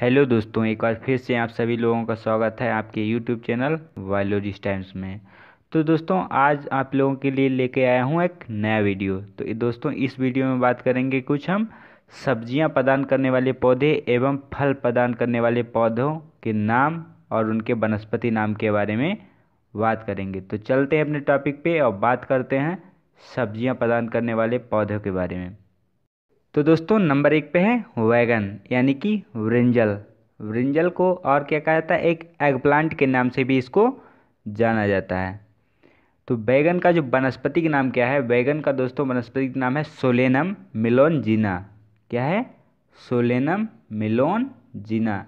Hello दोस्तों, एक बार फिर से आप सभी लोगों का स्वागत है आपके यूट्यूब चैनल वायलोलॉजिस्ट टाइम्स में। तो दोस्तों आज आप लोगों के लिए लेके आया हूँ एक नया वीडियो। तो दोस्तों इस वीडियो में बात करेंगे कुछ हम सब्जियां प्रदान करने वाले पौधे एवं फल प्रदान करने वाले पौधों के नाम और उनके वनस्पति नाम के बारे में बात करेंगे। तो चलते हैं अपने टॉपिक पे और बात करते हैं सब्जियां प्रदान करने वाले पौधों के बारे में। तो दोस्तों नंबर 1 पे है वैगन यानी कि ब्रिंजल। ब्रिंजल को और क्या कहा जाता है, एक एग प्लांट के नाम से भी इसको जाना जाता है। तो बैगन का जो वनस्पति का नाम क्या है, बैगन का दोस्तों वनस्पति का नाम है सोलेनम मेलोंजेना। क्या है? Solanum melongena.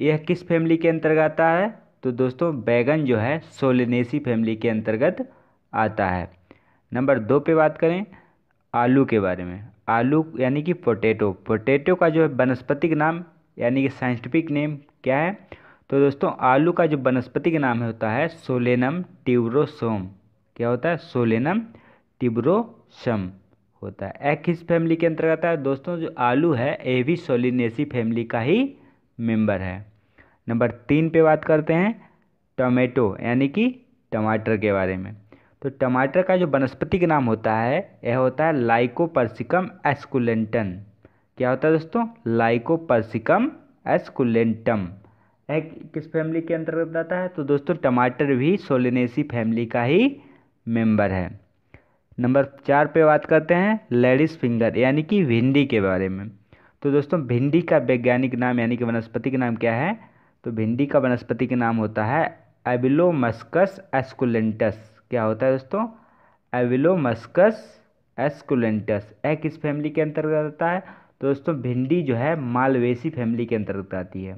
यह किस फैमिली के अंतर्गत आता है? तो दोस्तों बैगन जो है सोलेनेसी फैमिली के अंतर्गत आता है। नंबर 2 पे बात करें आलू के बारे में। आलू यानी कि पोटैटो। पोटैटो का जो है वनस्पतिक नाम यानी कि साइंटिफिक नेम क्या है? तो दोस्तों आलू का जो वनस्पतिक नाम होता है सोलेनम ट्यूबरोसोम। क्या होता है? सोलेनम ट्यूबरोसम होता है। यह किस फैमिली के अंतर्गत है? दोस्तों जो आलू है ये भी सोलिनेसी फैमिली का ही मेंबर है। नंबर 3 पे बात करते हैं टोमेटो यानी कि टमाटर के बारे में। तो टमाटर का जो वनस्पति का नाम होता है यह होता है लाइकोपर्सिकम एस्कुलेंटम। क्या होता है दोस्तों? Lycopersicum esculentum. यह किस फैमिली के अंतर्गत आता है? तो दोस्तों टमाटर भी सोलिनेसी फैमिली का ही मेंबर है। नंबर 4 पे बात करते हैं लेडिस फिंगर यानी कि भिंडी के बारे में। तो दोस्तों भिंडी का वैज्ञानिक नाम यानी कि वनस्पति का नाम क्या है? तो भिंडी का वनस्पति का नाम होता है एबेलोमस्कस एस्कुलेंटस। क्या होता है दोस्तों? एबेलोमस्कस एस्कुलेंटस। यह किस फैमिली के अंतर्गत आता है? तो दोस्तों भिंडी जो है मालवेसी फैमिली के अंतर्गत आती है।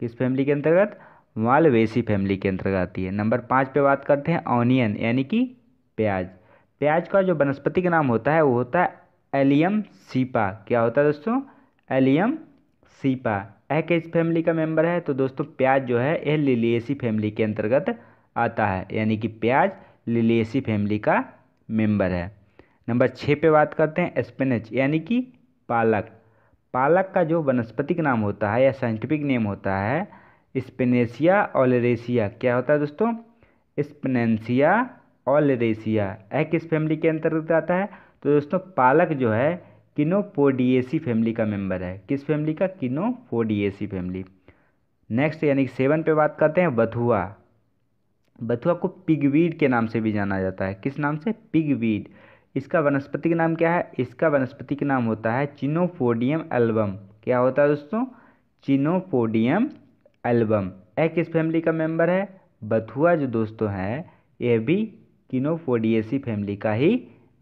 किस फैमिली के अंतर्गत? मालवेसी फैमिली के अंतर्गत आती है। नंबर 5 पे बात करते हैं ऑनियन यानी कि प्याज। प्याज का जो वनस्पति का नाम होता है वो होता है एलियम सीपा। क्या होता है दोस्तों? Allium cepa. यह किस फैमिली का मेंबर है? तो दोस्तों प्याज जो है यह लिलियेसी फैमिली के अंतर्गत आता है। यानी कि प्याज लिलियेसी फैमिली का मेंबर है। नंबर 6 पे बात करते हैं स्पिनच यानी कि पालक। पालक का जो वनस्पति का नाम होता है या साइंटिफिक नेम होता है स्पिनेसिया ओलेरेसिया। क्या होता है दोस्तों? Spinacia oleracea. यह किस फैमिली के अंतर्गत आता है? तो दोस्तों पालक जो है किनोपोडिएसी फैमिली का मेंबर है। किस फैमिली का? किनोपोडिएसी फैमिली। नेक्स्ट यानी कि 7 पे बात करते हैं बथुआ। बथुआ को पिगवीड के नाम से भी जाना जाता है। किस नाम से? पिगवीड। इसका वनस्पति का नाम क्या है? इसका वनस्पति का नाम होता है चेनोपोडियम एल्बम। क्या होता है दोस्तों? Chenopodium album. यह किस फैमिली का मेंबर है? बथुआ जो दोस्तों है यह भी किनोपोडिएसी फैमिली का ही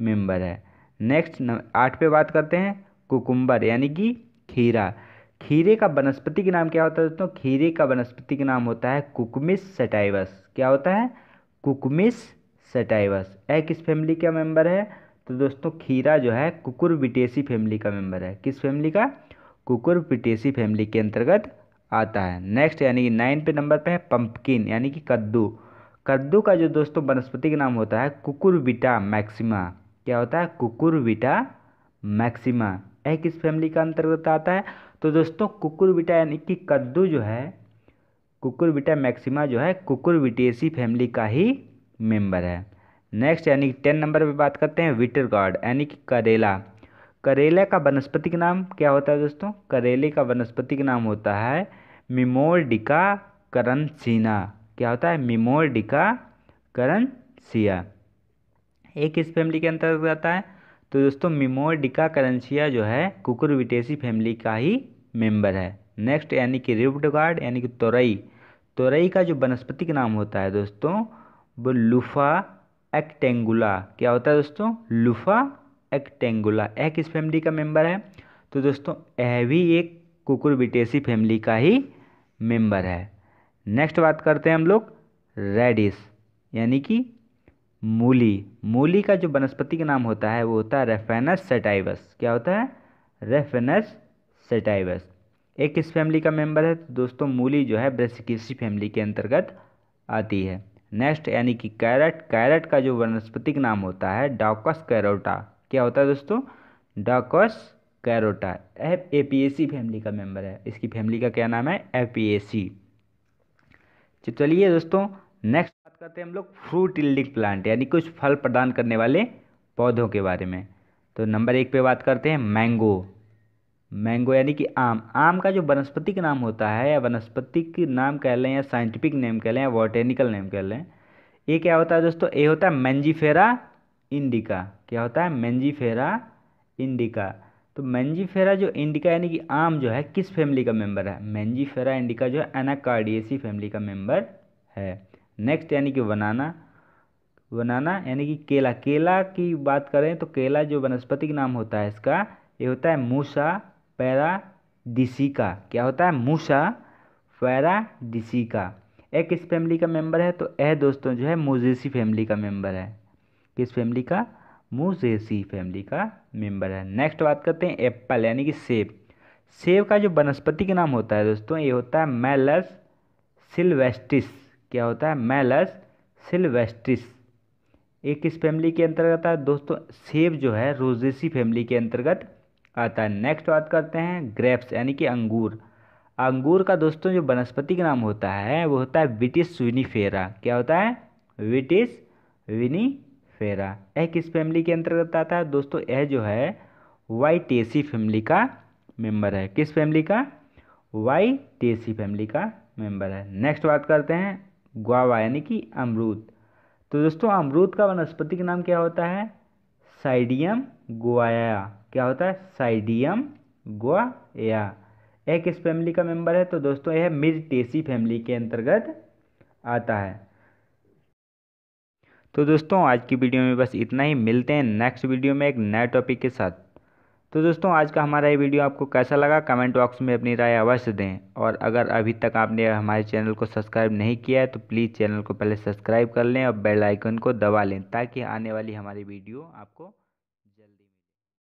मेंबर है। नेक्स्ट 8 पे बात करते हैं कुकुम्बर यानी कि खीरा। खीरे का वनस्पति का नाम क्या होता है दोस्तों? खीरे का वनस्पति का नाम होता है कुकुमिस सटाइवस। क्या होता है? Cucumis sativus. यह किस फैमिली का मेंबर है? तो दोस्तों खीरा जो है कुकुरबिटेसी फैमिली का मेंबर है। किस फैमिली का? कुकुरबिटेसी फैमिली के अंतर्गत आता है। नेक्स्ट यानी कि 9 पे नंबर पे है पंपकिन यानी कि कद्दू। कद्दू का जो दोस्तों वनस्पति का नाम होता है कुकुरबिटा मैक्सिमा। क्या होता है? Cucurbita maxima. यह किस फैमिली का अंतर्गत आता है? तो दोस्तों कुकुरबिटा यानी कि कद्दू जो है कुकुरबिटा मैक्सिमा जो है कुकुरबिटेसी फैमिली का ही मेंबर है। नेक्स्ट यानी कि 10 नंबर पे बात करते हैं विटर गार्ड यानी कि करेला। करेला का वनस्पति का नाम क्या होता है दोस्तों? करेले का वनस्पति का नाम होता है मोमोर्डिका चारांटिया। क्या होता है? Momordica charantia. एक इस फैमिली के अंतर्गत आता है। तो दोस्तों मोमोर्डिका चारांटिया जो है कुकुरबिटेसी फैमिली का ही मेंबर है। नेक्स्ट यानी कि रिव्ड गार्ड यानी कि तोरई। तोरई का जो वनस्पति का नाम होता है दोस्तों वो लुफा एक्टेंगुला। क्या होता है दोस्तों? Luffa acutangula. यह किस फैमिली का मेंबर है? तो दोस्तों यह भी एक कुकुरबिटेसी फैमिली का ही मेंबर है। नेक्स्ट बात करते हैं हम लोग रेडिस यानी कि मूली। मूली का जो वनस्पति का नाम होता है वो होता है रैफेनस सटाइवस। क्या होता है? Raphanus sativus. एक किस फैमिली का मेंबर है? तो दोस्तों मूली जो है ब्रेसिकेसी फैमिली के अंतर्गत आती है। नेक्स्ट यानी कि कैरेट। कैरेट का जो वनस्पति का नाम होता है डाउकस कैरोटा। क्या होता है दोस्तों? डाउकस कैरोटा एपीएसी फैमिली का मेंबर है। इसकी फैमिली का क्या नाम है? एपीएसी। तो चलिए दोस्तों नेक्स्ट बात करते हैं हम लोग फ्रूट यील्डिंग प्लांट यानी कुछ फल प्रदान करने वाले पौधों के बारे में। तो नंबर एक पे बात करते हैं मैंगो। मैंगो यानी कि आम। आम का जो वनस्पतिक नाम होता है या वनस्पतिक नाम कह लें या साइंटिफिक नेम कह लें या बॉटेनिकल नेम कह लें, ये क्या होता है दोस्तों? ये होता है मंजीफेरा इंडिका। क्या होता है? Mangifera indica. तो मंजीफेरा जो इंडिका यानी कि आम जो है किस फैमिली का मेंबर है? मंजीफेरा इंडिका जो है एनाकार्डियेसी फैमिली का मेंबर है। नेक्स्ट यानी कि बनाना। बनाना यानी कि केला। केला की बात करें तो केला जो वनस्पतिक नाम होता है इसका, ये होता है मूसा पैराडिसिका। क्या होता है? मूसा पैराडिसिका। यह किस फैमिली का मेंबर है? तो यह दोस्तों जो है मोजेसी फैमिली का मेंबर है। किस फैमिली का? मोजेसी फैमिली का मेंबर है। नेक्स्ट बात करते हैं एप्पल यानी कि सेब। सेब का जो वनस्पतिक नाम होता है दोस्तों, ये होता है मैलस सिल्वेस्ट्रिस। क्या होता है? Malus sylvestris. ये किस फैमिली के अंतर्गत आता है दोस्तों? सेब जो है रोजेसी फैमिली के अंतर्गत आता है। नेक्स्ट बात करते हैं ग्रेप्स यानी कि अंगूर। अंगूर का दोस्तों जो वनस्पति का नाम होता है वो होता है विटिस विनीफेरा। क्या होता है? Vitis vinifera. यह किस फैमिली के अंतर्गत आता है दोस्तों? यह जो है वाइटेसी फैमिली का मेंबर है। किस फैमिली का? वाइटेसी फैमिली का मेंबर है। नेक्स्ट बात करते हैं गुआवा यानी कि अमरूद। तो दोस्तों अमरूद का वनस्पतिक नाम क्या होता है? साइडियम गुआया। क्या होता है? साइडियम गुआया। यह किस फैमिली का मेंबर है? तो दोस्तों यह मिर्टेसी फैमिली के अंतर्गत आता है। तो दोस्तों आज की वीडियो में बस इतना ही। मिलते हैं नेक्स्ट वीडियो में एक नए टॉपिक के साथ। तो दोस्तों आज का हमारा ये वीडियो आपको कैसा लगा? कमेंट बॉक्स में अपनी राय अवश्य दें। और अगर अभी तक आपने हमारे चैनल को सब्सक्राइब नहीं किया है तो प्लीज़ चैनल को पहले सब्सक्राइब कर लें और बेल आइकन को दबा लें ताकि आने वाली हमारी वीडियो आपको